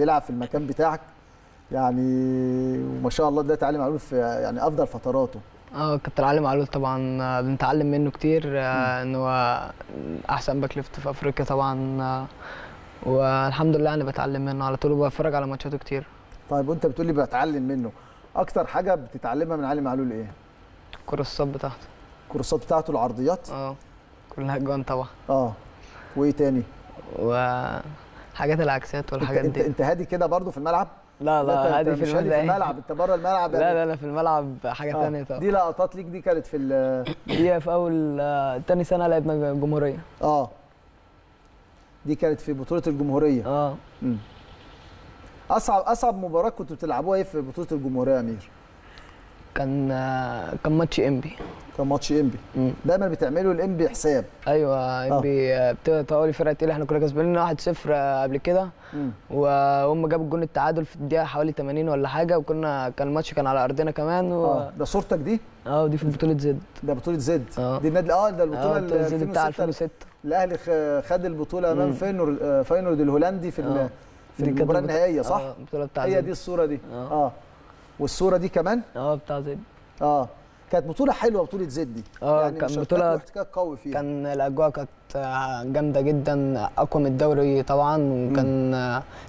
بيلعب في المكان بتاعك يعني، وما شاء الله دلوقتي علي معلول في يعني افضل فتراته. كابتن علي معلول طبعا بنتعلم منه كتير، ان هو احسن باك ليفت في افريقيا طبعا، والحمد لله انا بتعلم منه على طول وبتفرج على ماتشاته كتير. طيب وانت بتقول لي بتعلم منه، اكتر حاجه بتتعلمها من علي معلول ايه؟ الكورسات بتاعته. الكورسات بتاعته العرضيات؟ كلها جوان طبعا. وايه تاني؟ وحاجات العكسات والحاجات دي. انت هادي كده برضو في الملعب؟ لا لا هادي في الملعب. في الملعب انت بره الملعب يعني؟ لا في الملعب حاجه ثانيه طبعا. دي لقطات ليك دي كانت في دي في اول ثاني سنه لعبنا الجمهوريه. دي كانت في بطوله الجمهوريه. اصعب مباراه كنتوا بتلعبوها ايه في بطوله الجمهوريه يا امير؟ كان ماتش انبي. كان ماتش انبي. دايما بتعملوا الانبي حساب. ايوه انبي بتقولي فرقه تقيله، احنا كنا كسبانين 1-0 قبل كده، وهم جابوا الجون التعادل في الدقيقه حوالي 80 ولا حاجه، كان الماتش كان على ارضنا كمان. ده صورتك دي؟ دي في بطوله زد. ده بطوله زد. دي النادي ده البطوله زد بتاع 2006. الاهلي خد البطوله امام فاينورد الهولندي في المباراه النهائيه صح؟ البطوله بتاع زد. هي دي الصوره دي. والصوره دي كمان بتاع زد. كانت بطوله حلوه بطوله زد دي. يعني كانت بطوله احتكاك قوي فيها، كان الاجواء كانت جامده جدا، اقوى من الدوري طبعا، وكان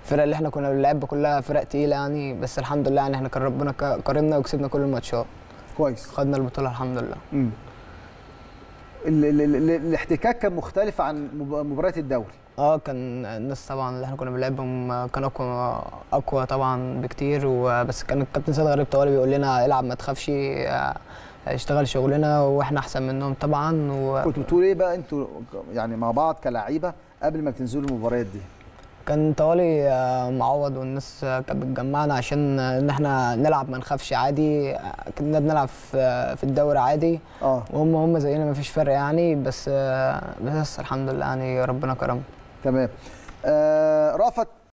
الفرق اللي احنا كنا بنلعبها كلها فرق تقيله يعني، بس الحمد لله يعني احنا كان ربنا كرمنا وكسبنا كل الماتشات كويس، خدنا البطوله الحمد لله. الاحتكاك كان مختلف عن مباريات الدوري. كان الناس طبعا اللي احنا كنا بنلعبهم كان اقوى طبعا بكتير، وبس كان الكابتن سيد غريب طوالي بيقول لنا العب ما تخافش، اشتغل شغلنا واحنا احسن منهم طبعا. كنتوا بتقولوا ايه بقى انتوا يعني مع بعض كلاعيبه قبل ما تنزلوا المباريات دي؟ كان طوالي معوض والناس كانت بتجمعنا عشان ان احنا نلعب ما نخافش عادي، كنا بنلعب في الدوري عادي. وهم زينا ما فيش فرق يعني، بس الحمد لله يعني ربنا كرمه. تمام. رأفت